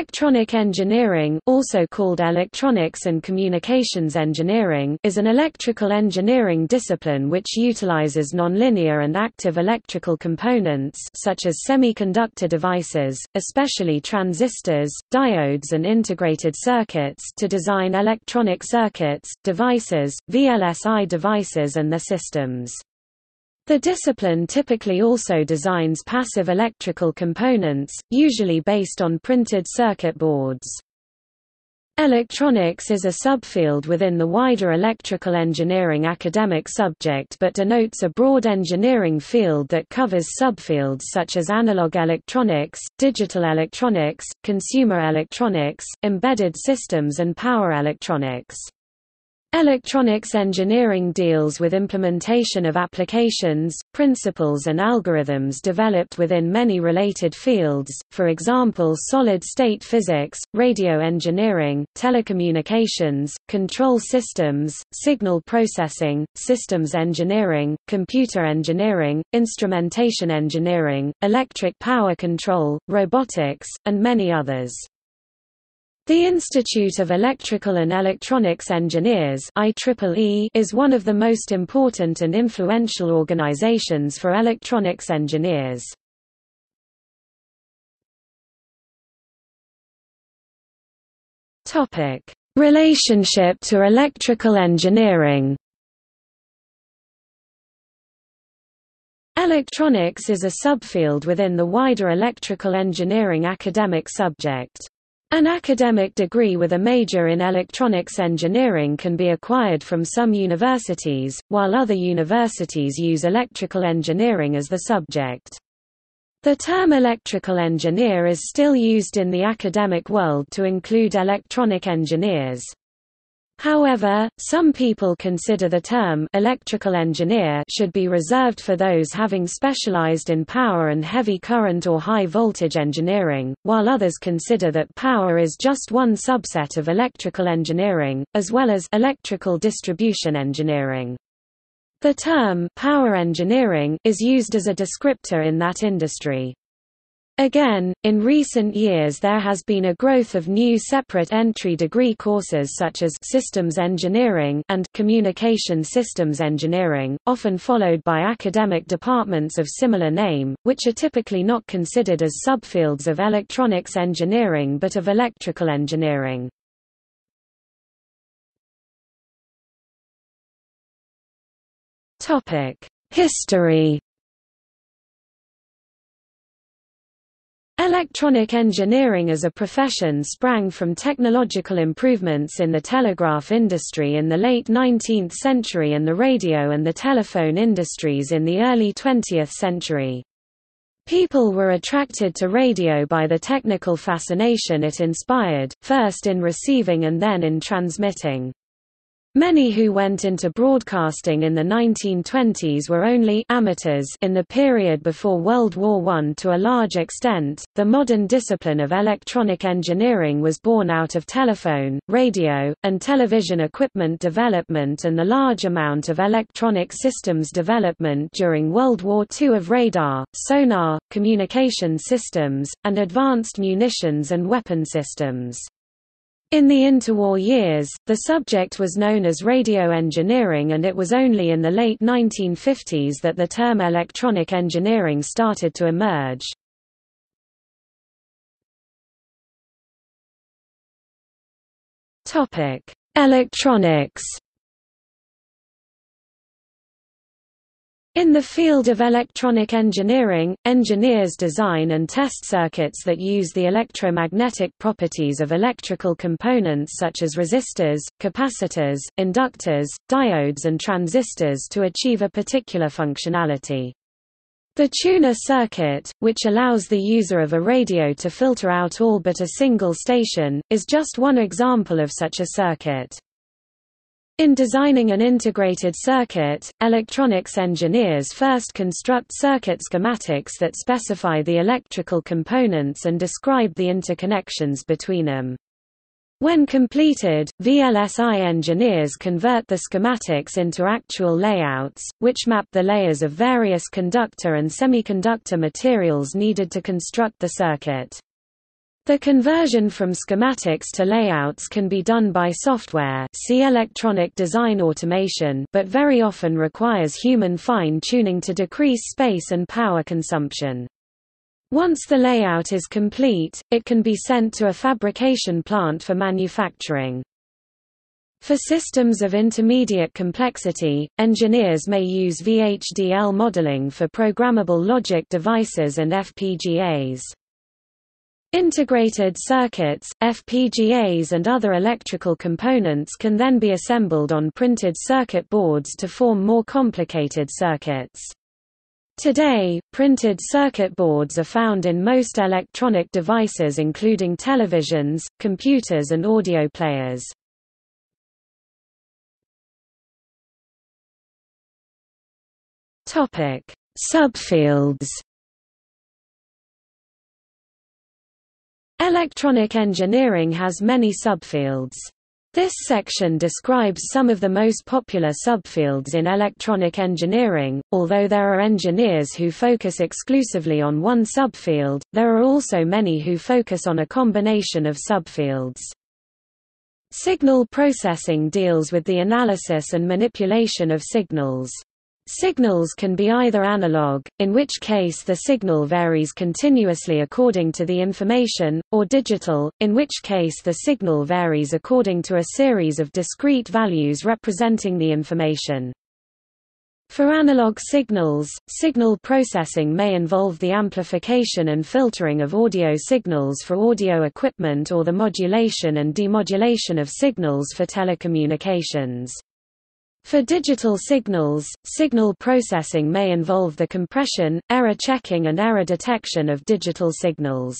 Electronic engineering, also called electronics and communications engineering, is an electrical engineering discipline which utilizes nonlinear and active electrical components such as semiconductor devices, especially transistors, diodes and integrated circuits to design electronic circuits, devices, VLSI devices and their systems. The discipline typically also designs passive electrical components, usually based on printed circuit boards. Electronics is a subfield within the wider electrical engineering academic subject but denotes a broad engineering field that covers subfields such as analog electronics, digital electronics, consumer electronics, embedded systems and power electronics. Electronics engineering deals with implementation of applications, principles and algorithms developed within many related fields, for example solid-state physics, radio engineering, telecommunications, control systems, signal processing, systems engineering, computer engineering, instrumentation engineering, electric power control, robotics, and many others. The Institute of Electrical and Electronics Engineers (IEEE) is one of the most important and influential organizations for electronics engineers. Relationship to electrical engineering. Electronics is a subfield within the wider electrical engineering academic subject. An academic degree with a major in electronics engineering can be acquired from some universities, while other universities use electrical engineering as the subject. The term electrical engineer is still used in the academic world to include electronic engineers. However, some people consider the term electrical engineer should be reserved for those having specialized in power and heavy current or high voltage engineering, while others consider that power is just one subset of electrical engineering, as well as electrical distribution engineering. The term power engineering is used as a descriptor in that industry. Again, in recent years there has been a growth of new separate entry degree courses such as systems engineering and communication systems engineering, often followed by academic departments of similar name, which are typically not considered as subfields of electronics engineering but of electrical engineering. History. Electronic engineering as a profession sprang from technological improvements in the telegraph industry in the late 19th century and the radio and the telephone industries in the early 20th century. People were attracted to radio by the technical fascination it inspired, first in receiving and then in transmitting. Many who went into broadcasting in the 1920s were only amateurs in the period before World War I. To a large extent, the modern discipline of electronic engineering was born out of telephone, radio, and television equipment development and the large amount of electronic systems development during World War II of radar, sonar, communication systems, and advanced munitions and weapon systems. In the interwar years, the subject was known as radio engineering, and it was only in the late 1950s that the term electronic engineering started to emerge. Electronics. In the field of electronic engineering, engineers design and test circuits that use the electromagnetic properties of electrical components such as resistors, capacitors, inductors, diodes and transistors to achieve a particular functionality. The tuner circuit, which allows the user of a radio to filter out all but a single station, is just one example of such a circuit. In designing an integrated circuit, electronics engineers first construct circuit schematics that specify the electrical components and describe the interconnections between them. When completed, VLSI engineers convert the schematics into actual layouts, which map the layers of various conductor and semiconductor materials needed to construct the circuit. The conversion from schematics to layouts can be done by software, see electronic design automation, but very often requires human fine-tuning to decrease space and power consumption. Once the layout is complete, it can be sent to a fabrication plant for manufacturing. For systems of intermediate complexity, engineers may use VHDL modeling for programmable logic devices and FPGAs. Integrated circuits, FPGAs and other electrical components can then be assembled on printed circuit boards to form more complicated circuits. Today, printed circuit boards are found in most electronic devices including televisions, computers and audio players. Subfields. Electronic engineering has many subfields. This section describes some of the most popular subfields in electronic engineering. Although there are engineers who focus exclusively on one subfield, there are also many who focus on a combination of subfields. Signal processing deals with the analysis and manipulation of signals. Signals can be either analog, in which case the signal varies continuously according to the information, or digital, in which case the signal varies according to a series of discrete values representing the information. For analog signals, signal processing may involve the amplification and filtering of audio signals for audio equipment or the modulation and demodulation of signals for telecommunications. For digital signals, signal processing may involve the compression, error checking and error detection of digital signals.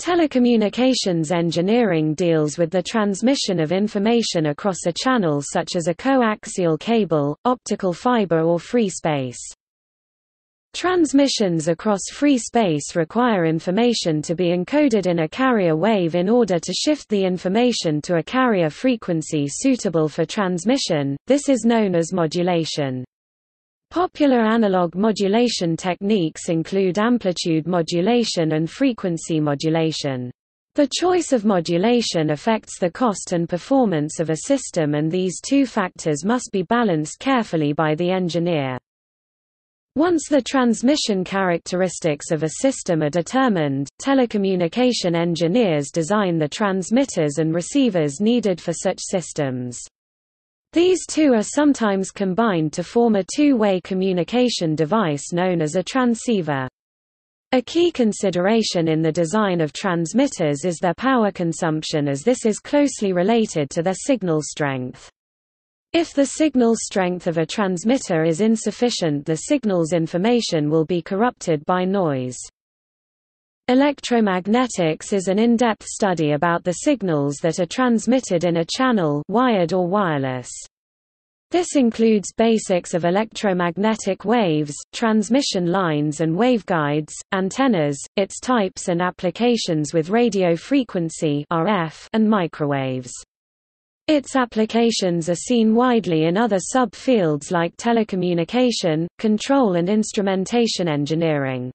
Telecommunications engineering deals with the transmission of information across a channel such as a coaxial cable, optical fiber or free space. Transmissions across free space require information to be encoded in a carrier wave in order to shift the information to a carrier frequency suitable for transmission. This is known as modulation. Popular analog modulation techniques include amplitude modulation and frequency modulation. The choice of modulation affects the cost and performance of a system, and these two factors must be balanced carefully by the engineer. Once the transmission characteristics of a system are determined, telecommunication engineers design the transmitters and receivers needed for such systems. These two are sometimes combined to form a two-way communication device known as a transceiver. A key consideration in the design of transmitters is their power consumption, as this is closely related to their signal strength. If the signal strength of a transmitter is insufficient, the signal's information will be corrupted by noise. Electromagnetics is an in-depth study about the signals that are transmitted in a channel, wired or wireless. This includes basics of electromagnetic waves, transmission lines and waveguides, antennas, its types and applications with radio frequency (RF) and microwaves. Its applications are seen widely in other sub-fields like telecommunication, control and instrumentation engineering.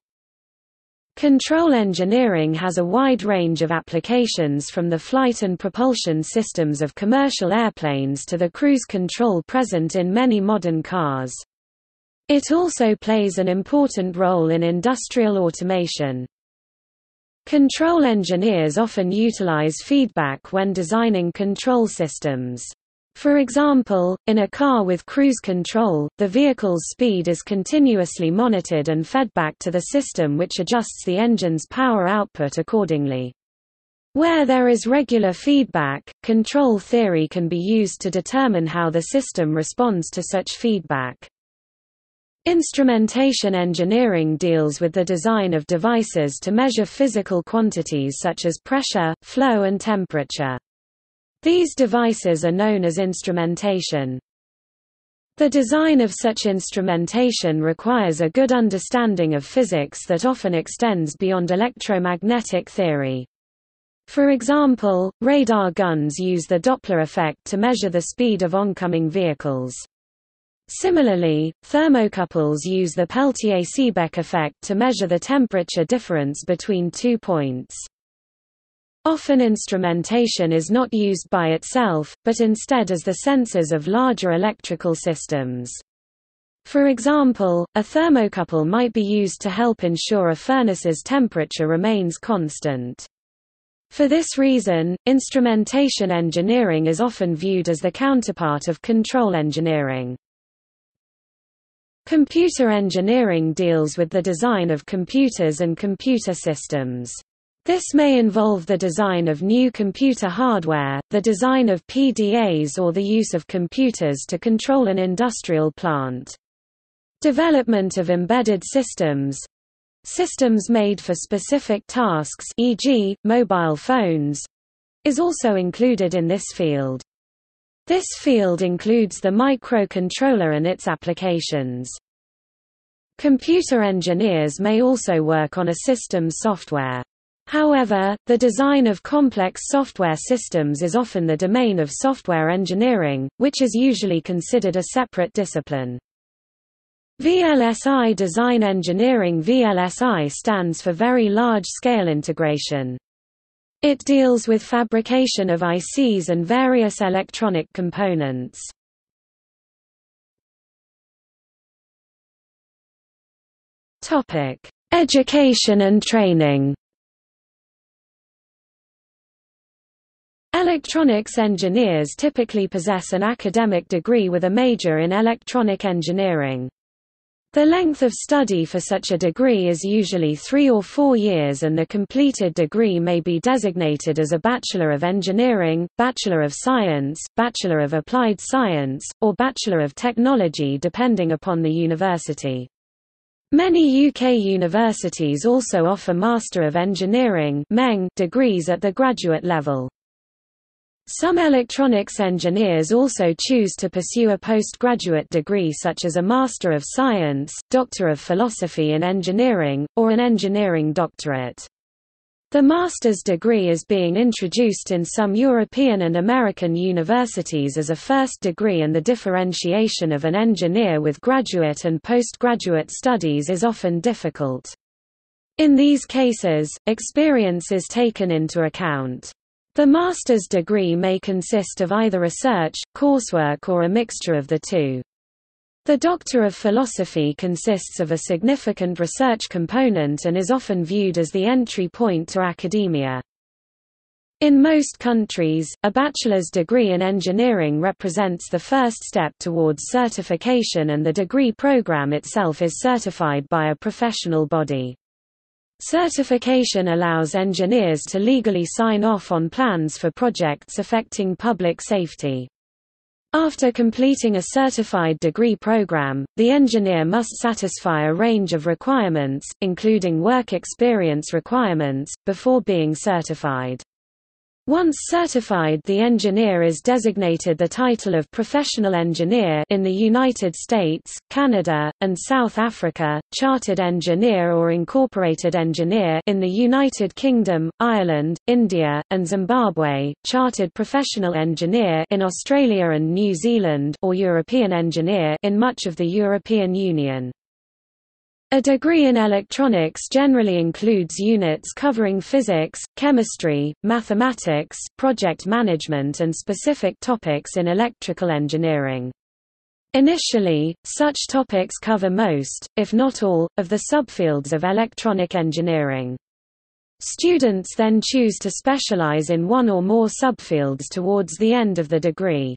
Control engineering has a wide range of applications, from the flight and propulsion systems of commercial airplanes to the cruise control present in many modern cars. It also plays an important role in industrial automation. Control engineers often utilize feedback when designing control systems. For example, in a car with cruise control, the vehicle's speed is continuously monitored and fed back to the system, which adjusts the engine's power output accordingly. Where there is regular feedback, control theory can be used to determine how the system responds to such feedback. Instrumentation engineering deals with the design of devices to measure physical quantities such as pressure, flow and temperature. These devices are known as instrumentation. The design of such instrumentation requires a good understanding of physics that often extends beyond electromagnetic theory. For example, radar guns use the Doppler effect to measure the speed of oncoming vehicles. Similarly, thermocouples use the Peltier-Seebeck effect to measure the temperature difference between two points. Often instrumentation is not used by itself, but instead as the sensors of larger electrical systems. For example, a thermocouple might be used to help ensure a furnace's temperature remains constant. For this reason, instrumentation engineering is often viewed as the counterpart of control engineering. Computer engineering deals with the design of computers and computer systems. This may involve the design of new computer hardware, the design of PDAs, or the use of computers to control an industrial plant. Development of embedded systems. Systems made for specific tasks, e.g., mobile phones, is also included in this field. This field includes the microcontroller and its applications. Computer engineers may also work on a system's software. However, the design of complex software systems is often the domain of software engineering, which is usually considered a separate discipline. VLSI design engineering. VLSI stands for Very Large-Scale Integration. It deals with fabrication of ICs and various electronic components. Education and training. Electronics engineers typically possess an academic degree with a major in electronic engineering. The length of study for such a degree is usually 3 or 4 years, and the completed degree may be designated as a Bachelor of Engineering, Bachelor of Science, Bachelor of Applied Science, or Bachelor of Technology, depending upon the university. Many UK universities also offer Master of Engineering degrees at the graduate level. Some electronics engineers also choose to pursue a postgraduate degree such as a Master of Science, Doctor of Philosophy in Engineering, or an engineering doctorate. The master's degree is being introduced in some European and American universities as a first degree, and the differentiation of an engineer with graduate and postgraduate studies is often difficult. In these cases, experience is taken into account. The master's degree may consist of either research, coursework, or a mixture of the two. The Doctor of Philosophy consists of a significant research component and is often viewed as the entry point to academia. In most countries, a bachelor's degree in engineering represents the first step towards certification, and the degree program itself is certified by a professional body. Certification allows engineers to legally sign off on plans for projects affecting public safety. After completing a certified degree program, the engineer must satisfy a range of requirements, including work experience requirements, before being certified. Once certified, the engineer is designated the title of Professional Engineer in the United States, Canada, and South Africa, Chartered Engineer or Incorporated Engineer in the United Kingdom, Ireland, India, and Zimbabwe, Chartered Professional Engineer in Australia and New Zealand, or European Engineer in much of the European Union. A degree in electronics generally includes units covering physics, chemistry, mathematics, project management, and specific topics in electrical engineering. Initially, such topics cover most, if not all, of the subfields of electronic engineering. Students then choose to specialize in one or more subfields towards the end of the degree.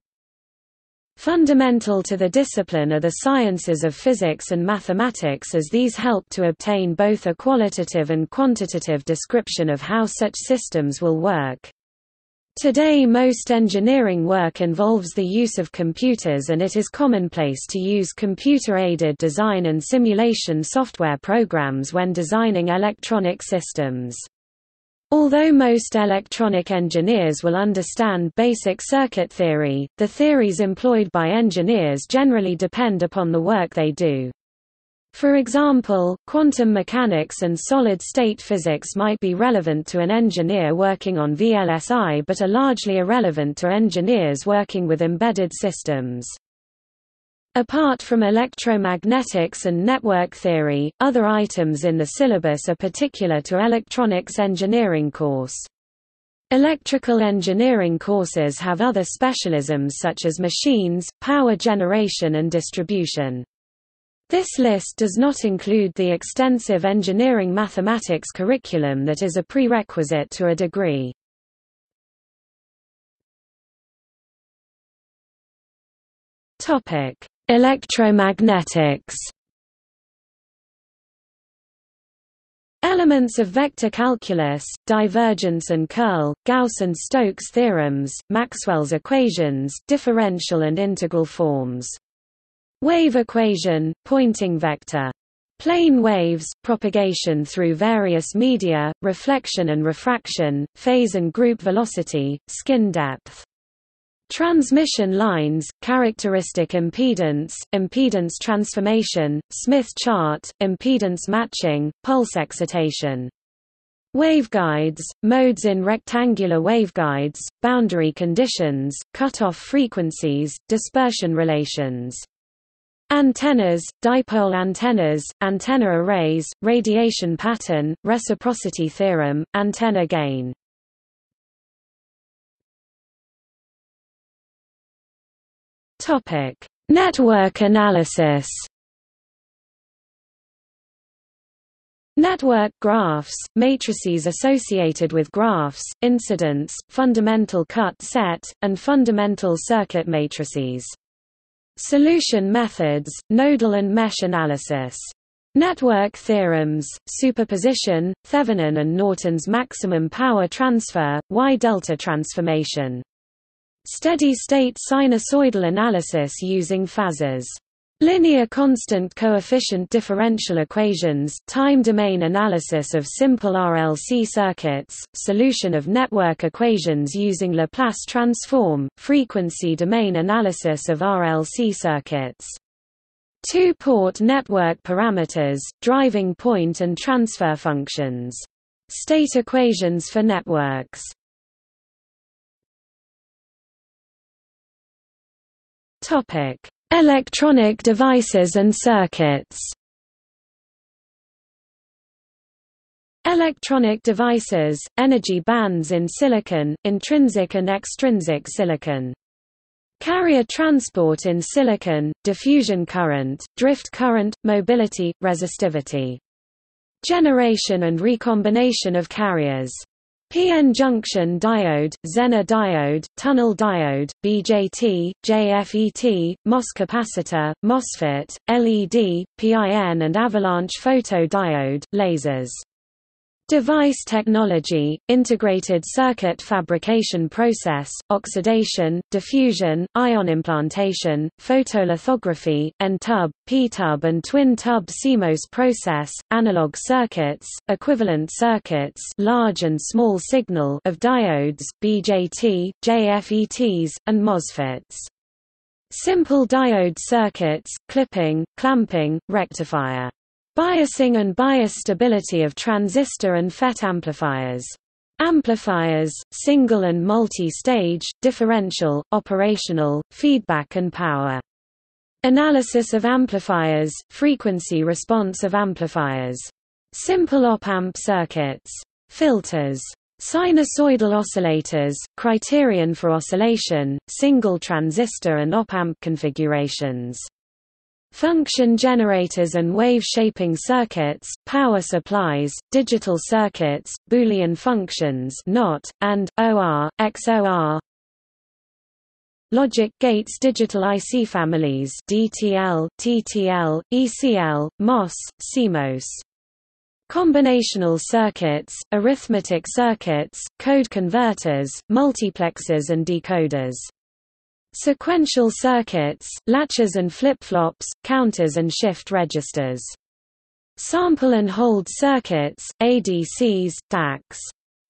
Fundamental to the discipline are the sciences of physics and mathematics, as these help to obtain both a qualitative and quantitative description of how such systems will work. Today, most engineering work involves the use of computers, and it is commonplace to use computer-aided design and simulation software programs when designing electronic systems. Although most electronic engineers will understand basic circuit theory, the theories employed by engineers generally depend upon the work they do. For example, quantum mechanics and solid-state physics might be relevant to an engineer working on VLSI but are largely irrelevant to engineers working with embedded systems. Apart from electromagnetics and network theory, other items in the syllabus are particular to electronics engineering course. Electrical engineering courses have other specialisms such as machines, power generation and distribution. This list does not include the extensive engineering mathematics curriculum that is a prerequisite to a degree. Topic: Electromagnetics. Elements of vector calculus, divergence and curl, Gauss and Stokes theorems, Maxwell's equations, differential and integral forms. Wave equation, pointing vector. Plane waves, propagation through various media, reflection and refraction, phase and group velocity, skin depth. Transmission lines, characteristic impedance, impedance transformation, Smith chart, impedance matching, pulse excitation. Waveguides, modes in rectangular waveguides, boundary conditions, cutoff frequencies, dispersion relations. Antennas, dipole antennas, antenna arrays, radiation pattern, reciprocity theorem, antenna gain. Network analysis. Network graphs, matrices associated with graphs, incidence, fundamental cut set, and fundamental circuit matrices. Solution methods, nodal and mesh analysis. Network theorems, superposition, Thevenin and Norton's maximum power transfer, Y-delta transformation. Steady-state sinusoidal analysis using phases. Linear constant coefficient differential equations, time domain analysis of simple RLC circuits, solution of network equations using Laplace transform, frequency domain analysis of RLC circuits. Two-port network parameters, driving point and transfer functions. State equations for networks. Electronic devices and circuits. Electronic devices, energy bands in silicon, intrinsic and extrinsic silicon. Carrier transport in silicon, diffusion current, drift current, mobility, resistivity. Generation and recombination of carriers. PN junction diode, Zener diode, tunnel diode, BJT, JFET, MOS capacitor, MOSFET, LED, PIN and avalanche photodiode, lasers. Device technology, integrated circuit fabrication process, oxidation, diffusion, ion implantation, photolithography, N-tub, P-tub and twin-tub CMOS process, analog circuits, equivalent circuits, large and small signal of diodes, BJT, JFETs, and MOSFETs. Simple diode circuits, clipping, clamping, rectifier. Biasing and bias stability of transistor and FET amplifiers. Amplifiers, single and multi-stage, differential, operational, feedback and power. Analysis of amplifiers, frequency response of amplifiers. Simple op-amp circuits. Filters. Sinusoidal oscillators, criterion for oscillation, single transistor and op-amp configurations. Function generators and wave-shaping circuits, power supplies, digital circuits, Boolean functions NOT, and, OR, XOR. Logic gates, digital IC families DTL, TTL, ECL, MOS, CMOS. Combinational circuits, arithmetic circuits, code converters, multiplexers and decoders. Sequential circuits, latches and flip-flops, counters and shift registers. Sample and hold circuits, ADCs, DACs.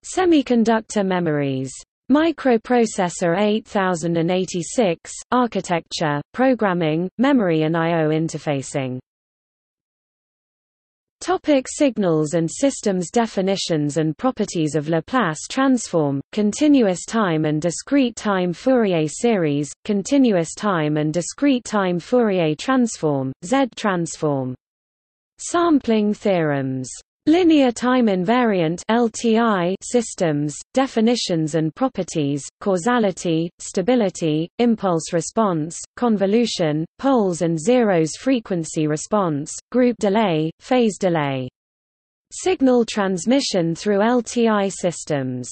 Semiconductor memories. Microprocessor 8086, architecture, programming, memory and I/O interfacing. Topic: signals and systems. Definitions and properties of Laplace transform, continuous time and discrete time Fourier series, continuous time and discrete time Fourier transform, Z transform. Sampling theorems. Linear time invariant (LTI) systems, definitions and properties, causality, stability, impulse response, convolution, poles and zeros frequency response, group delay, phase delay. Signal transmission through LTI systems.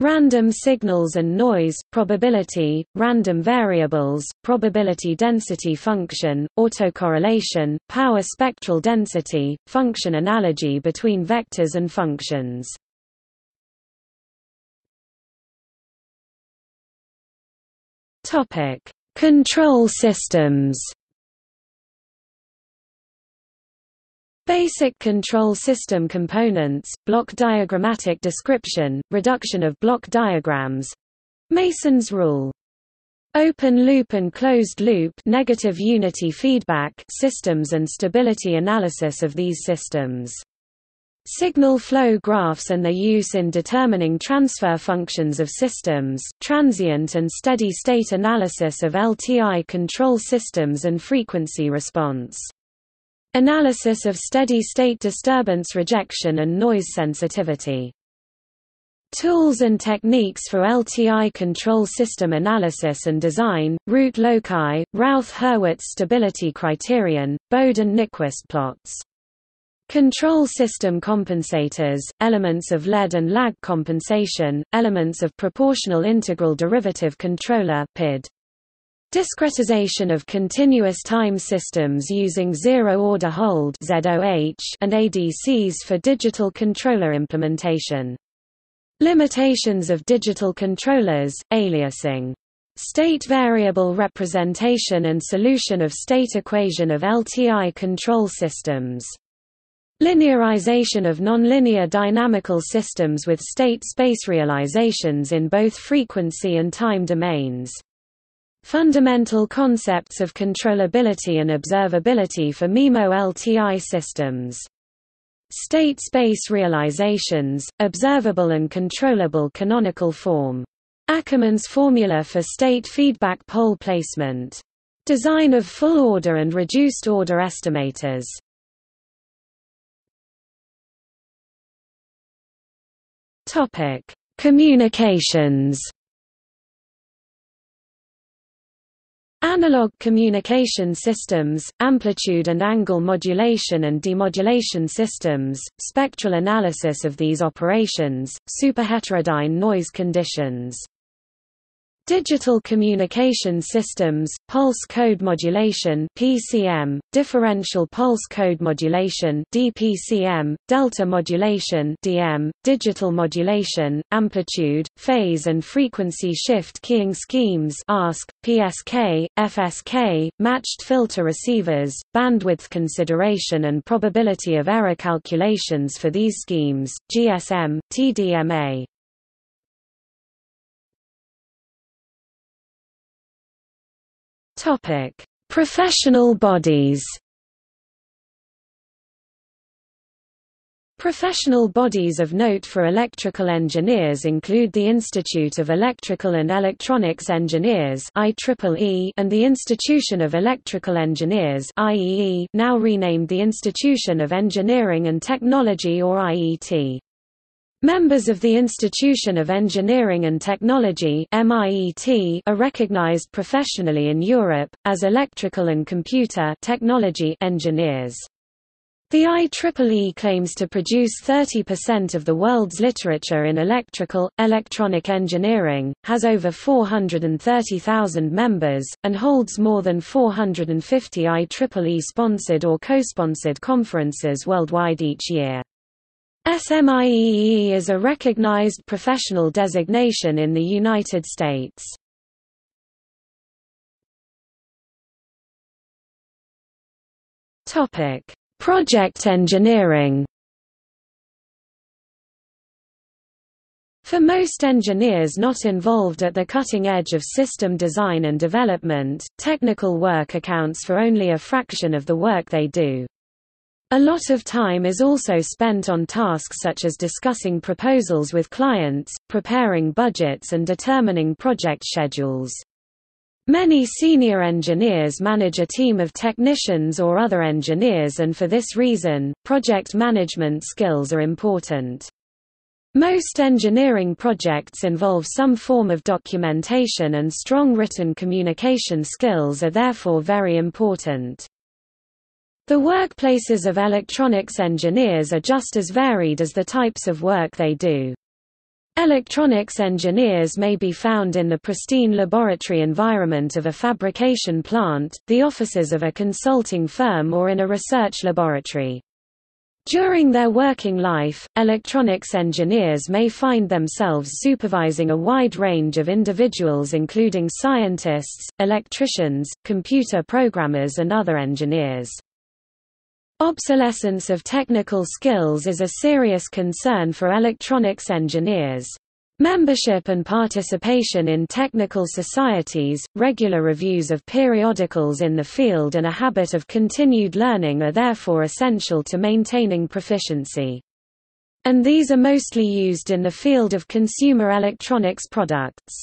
Random signals and noise, probability, random variables, probability density function, autocorrelation, power spectral density, function analogy between vectors and functions. Topic: Control systems. Basic control system components, block diagrammatic description, reduction of block diagrams, Mason's rule. Open loop and closed loop negative unity feedback systems and stability analysis of these systems. Signal flow graphs and their use in determining transfer functions of systems, transient and steady state analysis of LTI control systems and frequency response. Analysis of steady-state disturbance rejection and noise sensitivity. Tools and techniques for LTI control system analysis and design, root loci, Rauth-Hurwitz stability criterion, Bode and Nyquist plots. Control system compensators, elements of lead and lag compensation, elements of proportional integral derivative controller PID. Discretization of continuous time systems using zero-order hold and ADCs for digital controller implementation. Limitations of digital controllers, aliasing. State variable representation and solution of state equation of LTI control systems. Linearization of nonlinear dynamical systems with state space realizations in both frequency and time domains. Fundamental concepts of controllability and observability for MIMO LTI systems. State space realizations, observable and controllable canonical form. Ackermann's formula for state feedback pole placement. Design of full order and reduced order estimators. Topic: Communications. Analog communication systems, amplitude and angle modulation and demodulation systems, spectral analysis of these operations, superheterodyne noise conditions. Digital communication systems, pulse code modulation (PCM), differential pulse code modulation (DPCM), delta modulation (DM), digital modulation, amplitude, phase and frequency shift keying schemes (ASK), PSK, FSK, matched filter receivers, bandwidth consideration and probability of error calculations for these schemes (GSM, TDMA). Topic: Professional bodies. Professional bodies of note for electrical engineers include the Institute of Electrical and Electronics Engineers (IEEE) and the Institution of Electrical Engineers (IEE), now renamed the Institution of Engineering and Technology or IET. Members of the Institution of Engineering and Technology (MIET) are recognized professionally in Europe, as electrical and computer technology engineers. The IEEE claims to produce 30% of the world's literature in electrical, electronic engineering, has over 430,000 members, and holds more than 450 IEEE-sponsored or co-sponsored conferences worldwide each year. SMIEE is a recognized professional designation in the United States. Topic: Project engineering. For most engineers not involved at the cutting edge of system design and development, technical work accounts for only a fraction of the work they do. A lot of time is also spent on tasks such as discussing proposals with clients, preparing budgets and determining project schedules. Many senior engineers manage a team of technicians or other engineers, and for this reason, project management skills are important. Most engineering projects involve some form of documentation, and strong written communication skills are therefore very important. The workplaces of electronics engineers are just as varied as the types of work they do. Electronics engineers may be found in the pristine laboratory environment of a fabrication plant, the offices of a consulting firm, or in a research laboratory. During their working life, electronics engineers may find themselves supervising a wide range of individuals, including scientists, electricians, computer programmers, and other engineers. Obsolescence of technical skills is a serious concern for electronics engineers. Membership and participation in technical societies, regular reviews of periodicals in the field, and a habit of continued learning are therefore essential to maintaining proficiency. And these are mostly used in the field of consumer electronics products.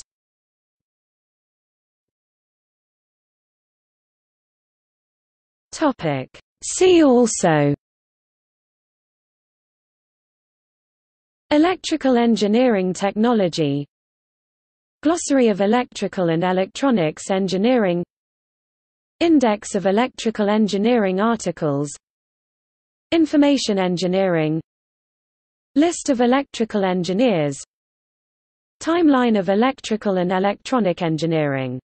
See also: Electrical engineering technology, Glossary of electrical and electronics engineering, Index of electrical engineering articles, Information engineering, List of electrical engineers, Timeline of electrical and electronic engineering.